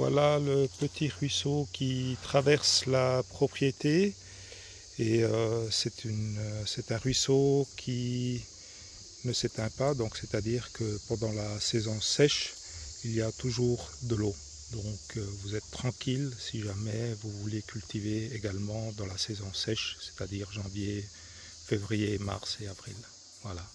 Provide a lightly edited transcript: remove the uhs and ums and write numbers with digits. Voilà le petit ruisseau qui traverse la propriété. Et c'est un ruisseau qui ne s'éteint pas, donc c'est-à-dire que pendant la saison sèche, il y a toujours de l'eau. Donc vous êtes tranquille si jamais vous voulez cultiver également dans la saison sèche, c'est-à-dire janvier, février, mars et avril. Voilà.